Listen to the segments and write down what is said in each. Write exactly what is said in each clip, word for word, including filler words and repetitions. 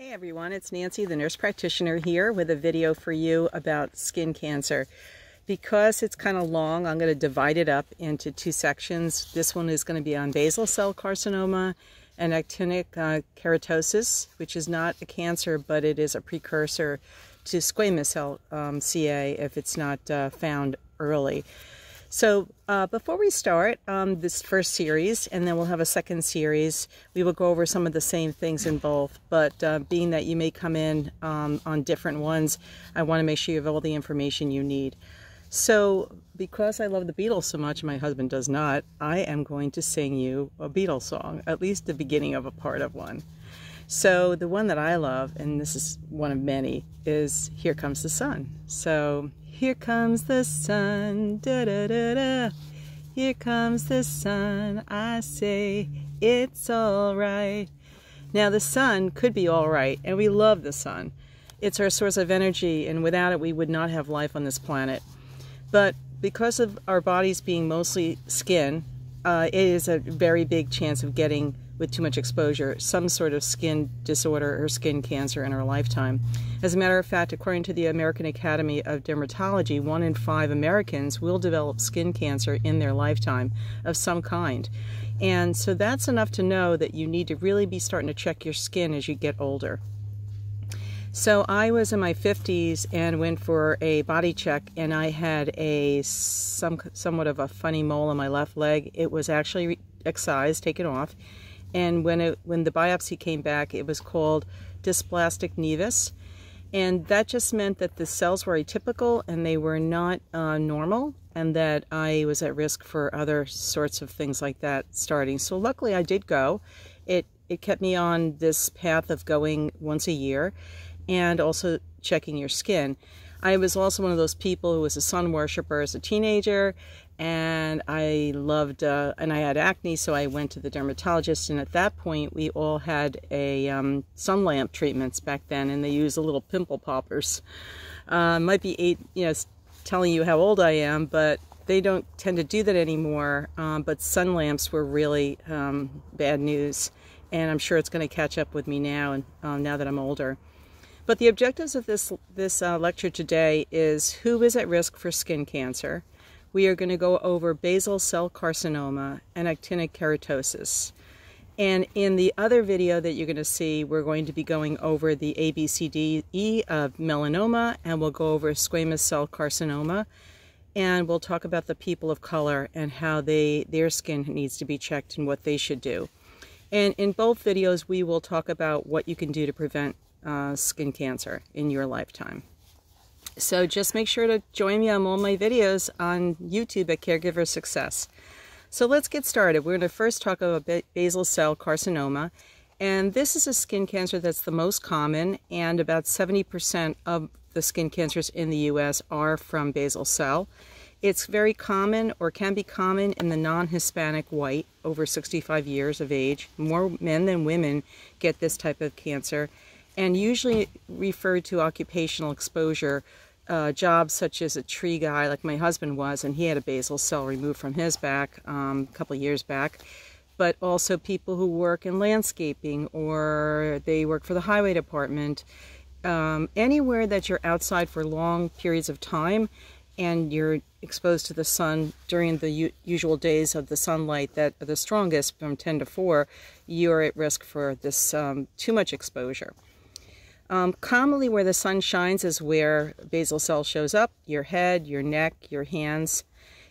Hey everyone, it's Nancy the nurse practitioner here with a video for you about skin cancer. Because it's kind of long, I'm going to divide it up into two sections. This one is going to be on basal cell carcinoma and actinic uh, keratosis, which is not a cancer, but it is a precursor to squamous cell um, C A if it's not uh, found early. So uh, before we start um, this first series, and then we'll have a second series, we will go over some of the same things in both. But uh, being that you may come in um, on different ones, I want to make sure you have all the information you need. So because I love the Beatles so much, my husband does not, I am going to sing you a Beatles song, at least the beginning of a part of one. So the one that I love, and this is one of many, is Here Comes the Sun. So here comes the sun, da da da da. Here comes the sun, I say it's all right. Now the sun could be all right, and we love the sun. It's our source of energy, and without it we would not have life on this planet. But because of our bodies being mostly skin, uh, it is a very big chance of getting, with too much exposure, some sort of skin disorder or skin cancer in our lifetime. As a matter of fact, according to the American Academy of Dermatology, one in five Americans will develop skin cancer in their lifetime of some kind. And so that's enough to know that you need to really be starting to check your skin as you get older. So I was in my fifties and went for a body check, and I had a some, somewhat of a funny mole on my left leg. It was actually excised, taken off. And when it when the biopsy came back, it was called dysplastic nevus, and that just meant that the cells were atypical and they were not uh, normal, and that I was at risk for other sorts of things like that starting. So luckily I did go. It it kept me on this path of going once a year, and also checking your skin. I was also one of those people who was a sun worshiper as a teenager, and I loved, uh, and I had acne, so I went to the dermatologist, and at that point we all had a um, sun lamp treatments back then, and they used the little pimple poppers. Uh, might be eight, you know, telling you how old I am, but they don't tend to do that anymore, um, but sun lamps were really um, bad news, and I'm sure it's going to catch up with me now, and um, now that I'm older. But the objectives of this, this uh, lecture today is who is at risk for skin cancer. We are going to go over basal cell carcinoma and actinic keratosis. And in the other video that you're going to see, we're going to be going over the A B C D E of melanoma, and we'll go over squamous cell carcinoma, and we'll talk about the people of color and how they, their skin needs to be checked and what they should do. And in both videos, we will talk about what you can do to prevent Uh, skin cancer in your lifetime. So just make sure to join me on all my videos on YouTube at Caregiver Success. So let's get started. We're going to first talk about basal cell carcinoma, and this is a skin cancer that's the most common, and about seventy percent of the skin cancers in the U S are from basal cell. It's very common, or can be common, in the non-Hispanic white over sixty-five years of age. More men than women get this type of cancer, and usually referred to occupational exposure, uh, jobs such as a tree guy like my husband was, and he had a basal cell removed from his back um, a couple years back, but also people who work in landscaping, or they work for the highway department, um, anywhere that you're outside for long periods of time and you're exposed to the sun during the u usual days of the sunlight that are the strongest from ten to four, you're at risk for this um, too much exposure. Um, commonly where the sun shines is where basal cell shows up: your head, your neck, your hands.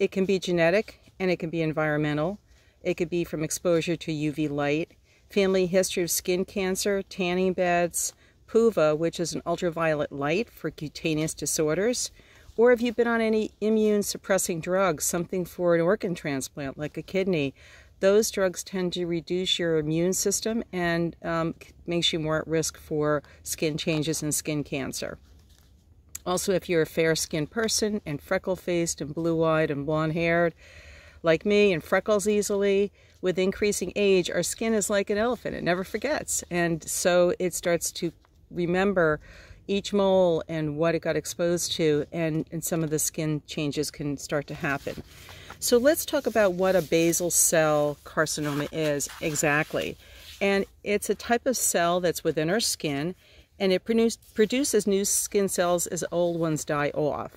It can be genetic, and it can be environmental. It could be from exposure to U V light, family history of skin cancer, tanning beds, P U V A, which is an ultraviolet light for cutaneous disorders, or if you've been on any immune suppressing drugs, something for an organ transplant like a kidney. Those drugs tend to reduce your immune system and um, makes you more at risk for skin changes and skin cancer. Also, if you're a fair-skinned person and freckle-faced and blue-eyed and blonde-haired like me and freckles easily, with increasing age, our skin is like an elephant. It never forgets. And so it starts to remember each mole and what it got exposed to, and, and some of the skin changes can start to happen. So let's talk about what a basal cell carcinoma is exactly. And it's a type of cell that's within our skin, and it produce, produces new skin cells as old ones die off.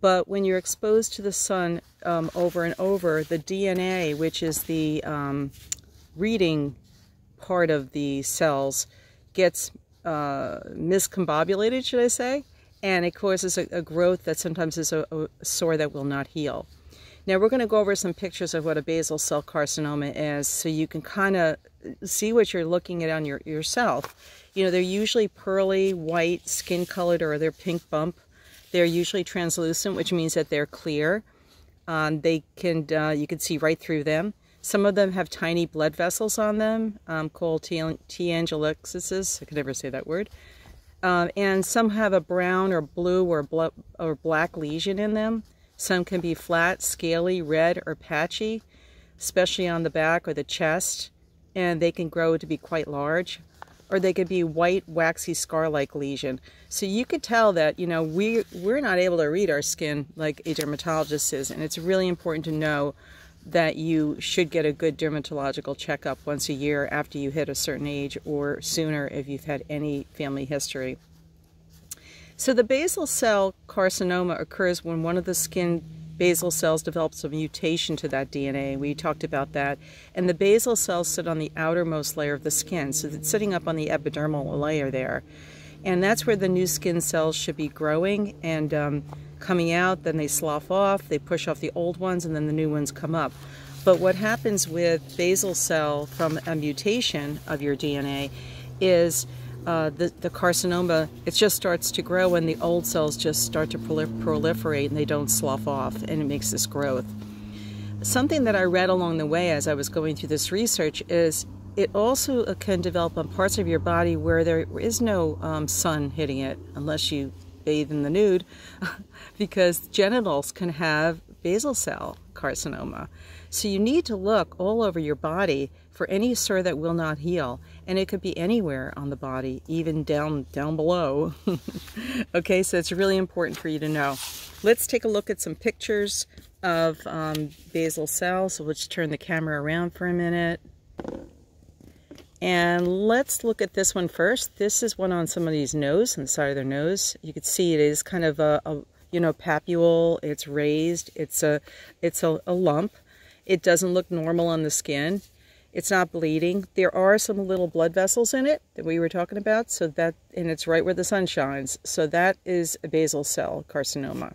But when you're exposed to the sun um, over and over, the D N A, which is the um, reading part of the cells, gets uh, miscombobulated, should I say, and it causes a, a growth that sometimes is a, a sore that will not heal. Now we're going to go over some pictures of what a basal cell carcinoma is so you can kind of see what you're looking at on your, yourself. You know, they're usually pearly, white, skin colored, or they're pink bump. They're usually translucent, which means that they're clear. Um, they can, uh, you can see right through them. Some of them have tiny blood vessels on them um, called telangiectasias. I could never say that word. Um, and some have a brown or blue or, bl or black lesion in them. Some can be flat, scaly, red, or patchy, especially on the back or the chest, and they can grow to be quite large. Or they could be white, waxy, scar-like lesion. So you could tell that, you know, we, we're not able to read our skin like a dermatologist is, and it's really important to know that you should get a good dermatological checkup once a year after you hit a certain age, or sooner if you've had any family history. So the basal cell carcinoma occurs when one of the skin basal cells develops a mutation to that D N A. We talked about that. And the basal cells sit on the outermost layer of the skin, so it's sitting up on the epidermal layer there. And that's where the new skin cells should be growing and um, coming out, then they slough off, they push off the old ones, and then the new ones come up. But what happens with basal cell from a mutation of your D N A is uh, the, the carcinoma, it just starts to grow and the old cells just start to proliferate and they don't slough off, and it makes this growth. Something that I read along the way as I was going through this research is it also can develop on parts of your body where there is no um, sun hitting it, unless you bathe in the nude, because genitals can have basal cell carcinoma. So you need to look all over your body for any sore that will not heal, and it could be anywhere on the body, even down down below. Okay, so it's really important for you to know. Let's take a look at some pictures of um, basal cell. So let's turn the camera around for a minute. And let's look at this one first. This is one on somebody's nose, on the side of their nose. You can see it is kind of a, a you know, papule. It's raised. It's a, it's a, a lump. It doesn't look normal on the skin. It's not bleeding. There are some little blood vessels in it that we were talking about. So that, and it's right where the sun shines. So that is a basal cell carcinoma.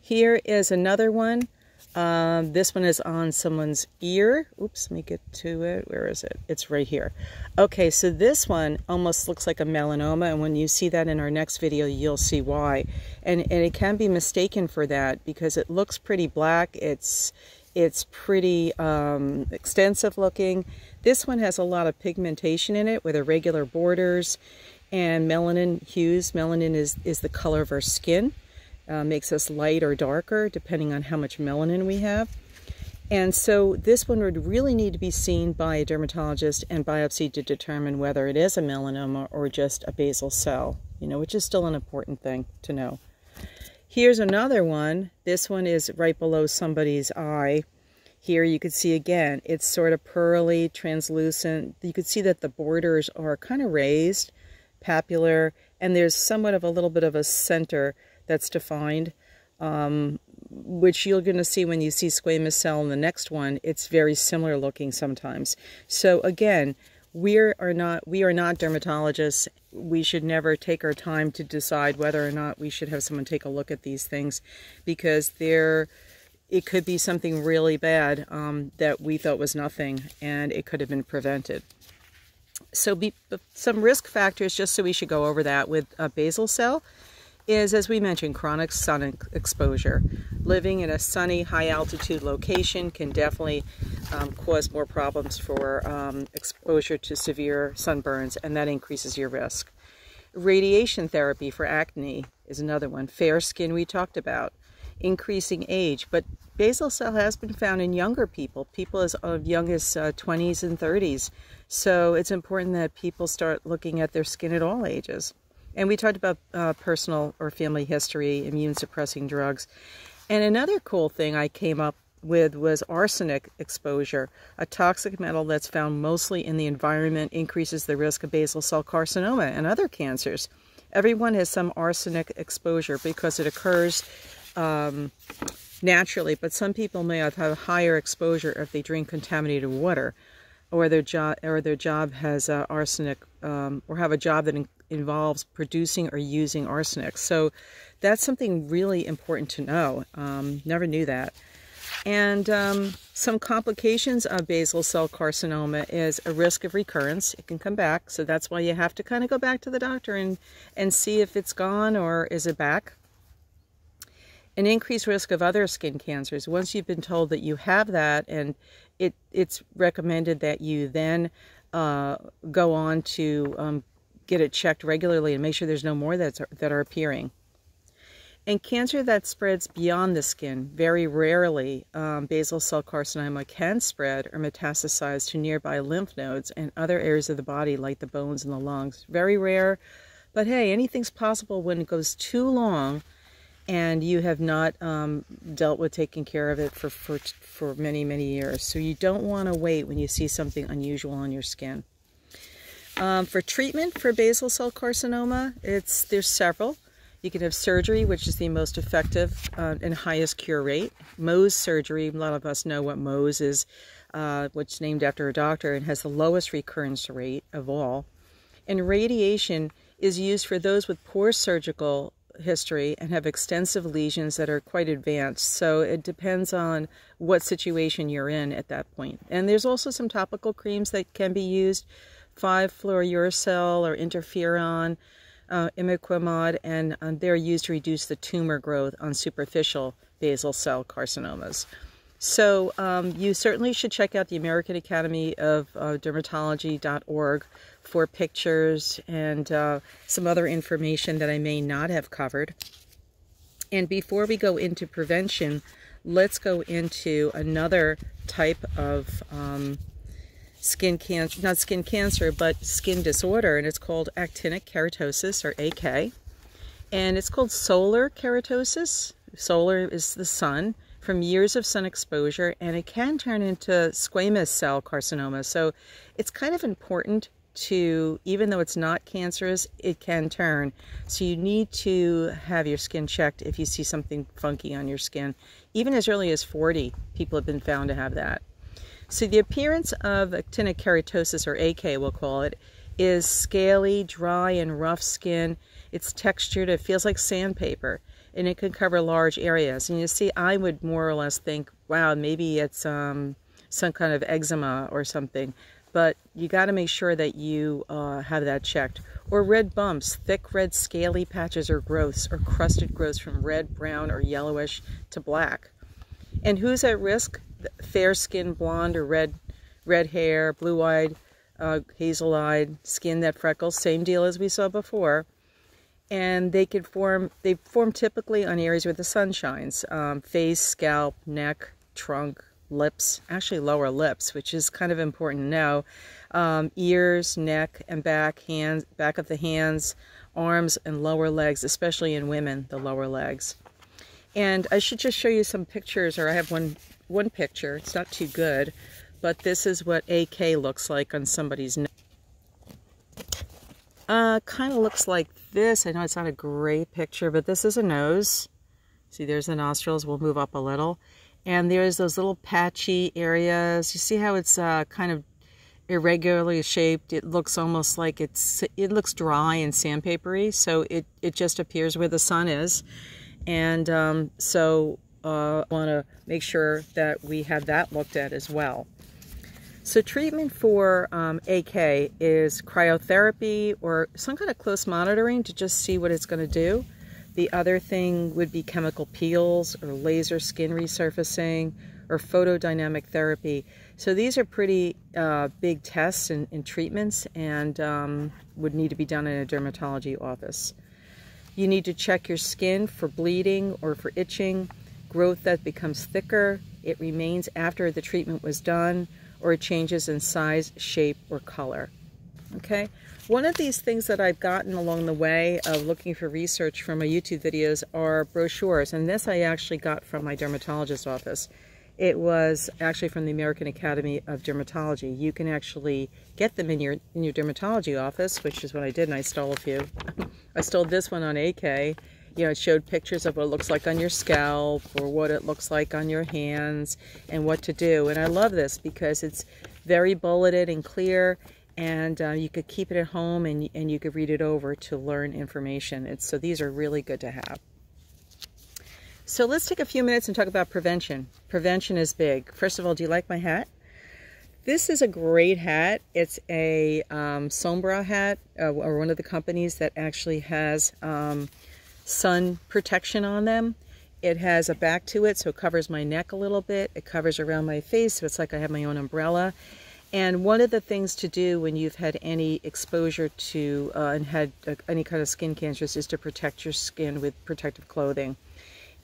Here is another one. Um, this one is on someone's ear. Oops, let me get to it. Where is it? It's right here. Okay, so this one almost looks like a melanoma, and when you see that in our next video, you'll see why. And, and it can be mistaken for that because it looks pretty black. It's, it's pretty um, extensive looking. This one has a lot of pigmentation in it with irregular borders and melanin hues. Melanin is, is the color of our skin. Uh, makes us light or darker depending on how much melanin we have. And so this one would really need to be seen by a dermatologist and biopsied to determine whether it is a melanoma or just a basal cell, you know, which is still an important thing to know. Here's another one. This one is right below somebody's eye. Here you can see again, it's sort of pearly, translucent. You can see that the borders are kind of raised, papular, and there's somewhat of a little bit of a center that's defined, um, which you're going to see when you see squamous cell in the next one. It's very similar looking sometimes. So again, we are not we are not dermatologists. We should never take our time to decide whether or not we should have someone take a look at these things, because they're, it could be something really bad um, that we thought was nothing, and it could have been prevented. So be, some risk factors, just so we should go over that with a basal cell, is, as we mentioned, chronic sun exposure. Living in a sunny, high-altitude location can definitely um, cause more problems for um, exposure to severe sunburns, and that increases your risk. Radiation therapy for acne is another one. Fair skin we talked about. Increasing age, but basal cell has been found in younger people, people as young as uh, twenties and thirties. So it's important that people start looking at their skin at all ages. And we talked about uh, personal or family history, immune suppressing drugs. And another cool thing I came up with was arsenic exposure. A toxic metal that's found mostly in the environment increases the risk of basal cell carcinoma and other cancers. Everyone has some arsenic exposure because it occurs um, naturally, but some people may have a higher exposure if they drink contaminated water, or their job or their job has uh, arsenic, um, or have a job that in involves producing or using arsenic. So that's something really important to know. Um, never knew that. And um, some complications of basal cell carcinoma is a risk of recurrence. It can come back, so that's why you have to kind of go back to the doctor and, and see if it's gone or is it back. An increased risk of other skin cancers. Once you've been told that you have that, and it, it's recommended that you then uh, go on to um, get it checked regularly and make sure there's no more that's, that are appearing. And cancer that spreads beyond the skin. Very rarely, um, basal cell carcinoma can spread or metastasize to nearby lymph nodes and other areas of the body like the bones and the lungs. Very rare, but hey, anything's possible when it goes too long and you have not um, dealt with taking care of it for, for, for many, many years. So you don't want to wait when you see something unusual on your skin. Um, for treatment for basal cell carcinoma, it's, there's several. You can have surgery, which is the most effective uh, and highest cure rate. Mohs surgery, a lot of us know what Mohs is, uh, which is named after a doctor and has the lowest recurrence rate of all. And radiation is used for those with poor surgical history and have extensive lesions that are quite advanced. So it depends on what situation you're in at that point. And there's also some topical creams that can be used, five fluorouracil or interferon, Uh, imiquimod, and um, they're used to reduce the tumor growth on superficial basal cell carcinomas. So um, you certainly should check out the American Academy of uh, Dermatology dot org for pictures and uh, some other information that I may not have covered. And before we go into prevention, let's go into another type of um, skin cancer, not skin cancer, but skin disorder, and it's called actinic keratosis, or A K. And it's called solar keratosis. Solar is the sun, from years of sun exposure, and it can turn into squamous cell carcinoma. So it's kind of important to, even though it's not cancerous, it can turn. So you need to have your skin checked if you see something funky on your skin. Even as early as forty, people have been found to have that. So the appearance of actinic keratosis, or A K we'll call it, is scaly, dry, and rough skin. It's textured, it feels like sandpaper, and it can cover large areas. And you see, I would more or less think, wow, maybe it's um, some kind of eczema or something. But you got to make sure that you uh, have that checked. Or red bumps, thick red scaly patches or growths, or crusted growths from red, brown, or yellowish to black. And who's at risk? Fair-skinned, blonde or red, red hair, blue-eyed, uh, hazel-eyed, skin that freckles, same deal as we saw before. And they can form, they form typically on areas where the sun shines, um, face, scalp, neck, trunk, lips, actually lower lips, which is kind of important to know, um, ears, neck and back, hands, back of the hands, arms and lower legs, especially in women, the lower legs. And I should just show you some pictures, or I have one one picture. It's not too good, but this is what A K looks like on somebody's neck. Uh, kind of looks like this. I know it's not a great picture, but this is a nose. See, there's the nostrils. We'll move up a little. And there's those little patchy areas. You see how it's uh, kind of irregularly shaped? It looks almost like it's, it looks dry and sandpapery, so it, it just appears where the sun is. And um, so I uh, want to make sure that we have that looked at as well. So treatment for um, A K is cryotherapy or some kind of close monitoring to just see what it's going to do. The other thing would be chemical peels or laser skin resurfacing or photodynamic therapy. So these are pretty uh, big tests and, and treatments, and um, would need to be done in a dermatology office. You need to check your skin for bleeding or for itching, growth that becomes thicker, it remains after the treatment was done, or it changes in size, shape, or color. Okay? One of these things that I've gotten along the way of looking for research from my YouTube videos are brochures, and this I actually got from my dermatologist's office. It was actually from the American Academy of Dermatology. You can actually get them in your in your dermatology office, which is what I did, and I stole a few. I stole this one on A K. You know, it showed pictures of what it looks like on your scalp or what it looks like on your hands and what to do. And I love this because it's very bulleted and clear, and uh, you could keep it at home and, and you could read it over to learn information. It's, so these are really good to have. So let's take a few minutes and talk about prevention. Prevention is big. First of all, do you like my hat? This is a great hat. It's a um, Sombra hat, uh, or one of the companies that actually has um, sun protection on them. It has a back to it, so it covers my neck a little bit. It covers around my face, so it's like I have my own umbrella. And one of the things to do when you've had any exposure to uh, and had uh, any kind of skin cancers is to protect your skin with protective clothing.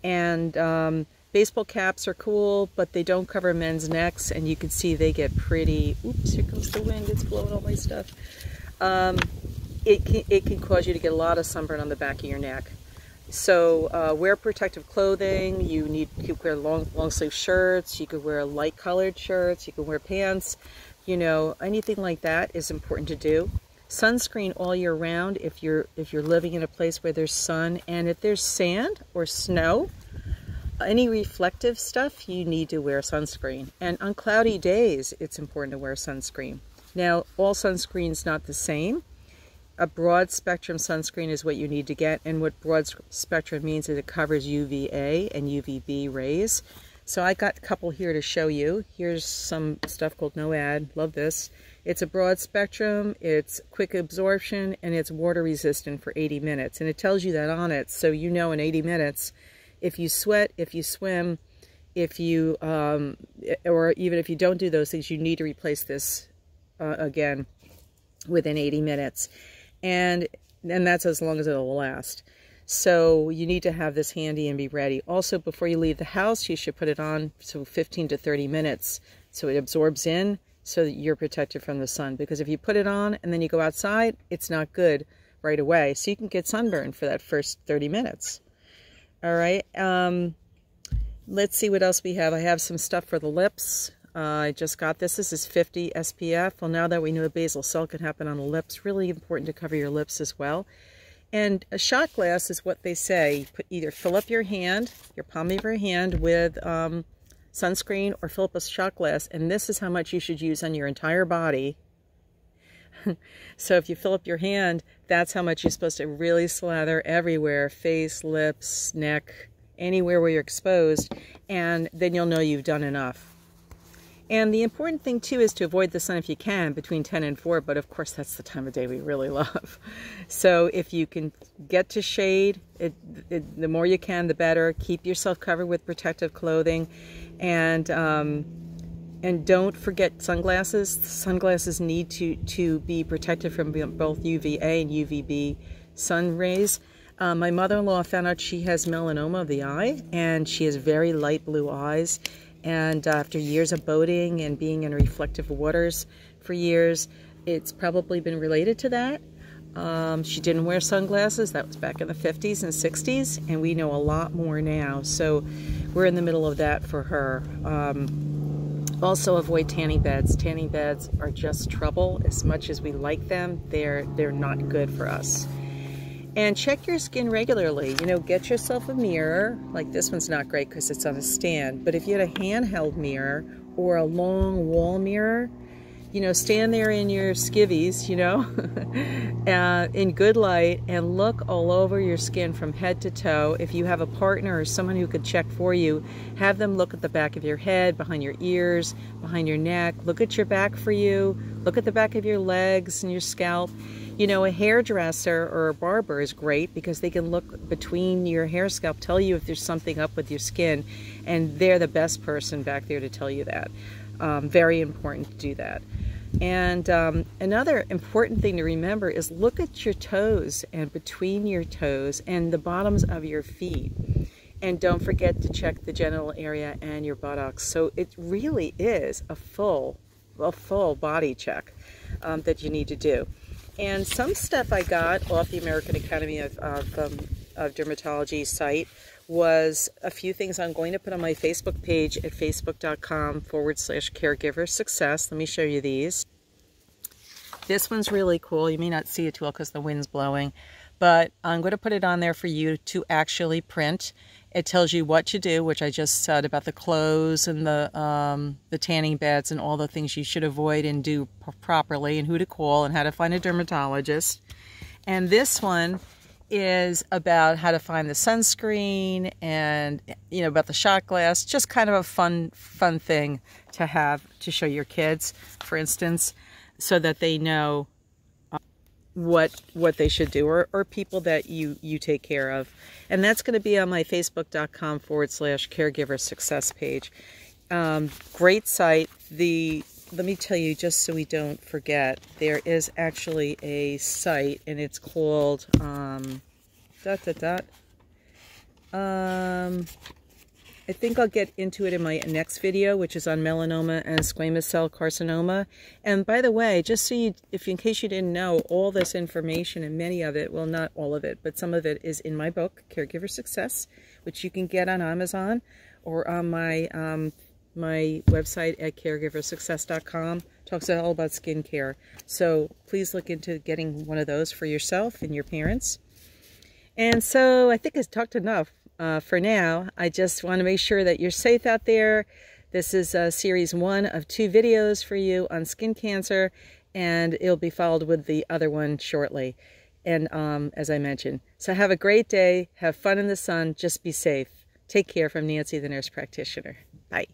And um, baseball caps are cool, but they don't cover men's necks, and you can see they get pretty, oops, here comes the wind, it's blowing all my stuff. Um, it, can, it can cause you to get a lot of sunburn on the back of your neck. So uh, wear protective clothing. You need to wear long, long sleeve shirts, you could wear light colored shirts, you can wear pants, you know, anything like that is important to do. Sunscreen all year round if you're if you're living in a place where there's sun, and if there's sand or snow, any reflective stuff, you need to wear sunscreen. And on cloudy days, it's important to wear sunscreen. Now, all sunscreen's not the same. A broad spectrum sunscreen is what you need to get, and what broad spectrum means is it covers U V A and U V B rays. So I got a couple here to show you. Here's some stuff called NOAD. Love this. It's a broad spectrum, it's quick absorption, and it's water resistant for eighty minutes. And it tells you that on it, so you know in eighty minutes, if you sweat, if you swim, if you, um, or even if you don't do those things, you need to replace this uh, again within eighty minutes. And, and that's as long as it'll last. So you need to have this handy and be ready. Also, before you leave the house, you should put it on, so fifteen to thirty minutes, so it absorbs in, so that you're protected from the sun. Because if you put it on and then you go outside, it's not good right away. So you can get sunburn for that first thirty minutes. All right, um, let's see what else we have. I have some stuff for the lips. Uh, I just got this. This is fifty S P F. Well, now that we know basal cell can happen on the lips, really important to cover your lips as well. And a shot glass is what they say. You put, either fill up your hand, your palm of your hand with um, sunscreen, or fill up a shot glass, and this is how much you should use on your entire body. So if you fill up your hand, that's how much you're supposed to really slather everywhere, face, lips, neck, anywhere where you're exposed, and then you'll know you've done enough. And the important thing too is to avoid the sun if you can between ten and four, but of course that's the time of day we really love. So if you can get to shade, it, it, the more you can, the better. Keep yourself covered with protective clothing, and um, and don't forget sunglasses. Sunglasses need to, to be protected from both U V A and U V B sun rays. Uh, my mother-in-law found out she has melanoma of the eye, and she has very light blue eyes. And after years of boating and being in reflective waters for years, it's probably been related to that. Um, she didn't wear sunglasses. That was back in the fifties and sixties, and we know a lot more now. So we're in the middle of that for her. Um, also, avoid tanning beds. Tanning beds are just trouble. As much as we like them, they're, they're not good for us. And check your skin regularly. You know, get yourself a mirror. Like this one's not great because it's on a stand, but if you had a handheld mirror or a long wall mirror, you know, stand there in your skivvies, you know, uh, in good light, and look all over your skin from head to toe. If you have a partner or someone who could check for you, have them look at the back of your head, behind your ears, behind your neck, look at your back for you, look at the back of your legs and your scalp. You know, a hairdresser or a barber is great because they can look between your hair scalp, tell you if there's something up with your skin, and they're the best person back there to tell you that. Um, very important to do that. And um, another important thing to remember is look at your toes and between your toes and the bottoms of your feet. And don't forget to check the genital area and your buttocks. So it really is a full, a full body check um, that you need to do. And some stuff I got off the American Academy of, of um, of Dermatology site was a few things I'm going to put on my Facebook page at facebook.com forward slash caregiver success. Let me show you these. This one's really cool. You may not see it too well because the wind's blowing, but I'm going to put it on there for you to actually print. It tells you what to do, which I just said about the clothes and the, um, the tanning beds and all the things you should avoid and do properly, and who to call and how to find a dermatologist. And this one is about how to find the sunscreen and, you know, about the shot glass. Just kind of a fun, fun thing to have to show your kids, for instance, so that they know what what they should do, or, or people that you you take care of. And that's going to be on my facebook.com forward slash caregiver success page. Um, great site. The let me tell you, just so we don't forget, there is actually a site, and it's called um, dot dot dot um, I think I'll get into it in my next video, which is on melanoma and squamous cell carcinoma. And by the way, just so you, if in case you didn't know, all this information, and many of it, well, not all of it, but some of it is in my book, Caregiver Success, which you can get on Amazon or on my um, my website at caregiver success dot com. Talks all about skincare. So please look into getting one of those for yourself and your parents. And so I think I've talked enough. Uh, for now, I just want to make sure that you're safe out there. This is uh, series one of two videos for you on skin cancer, and it'll be followed with the other one shortly. And um, as I mentioned, so have a great day. Have fun in the sun. Just be safe. Take care from Nancy, the nurse practitioner. Bye.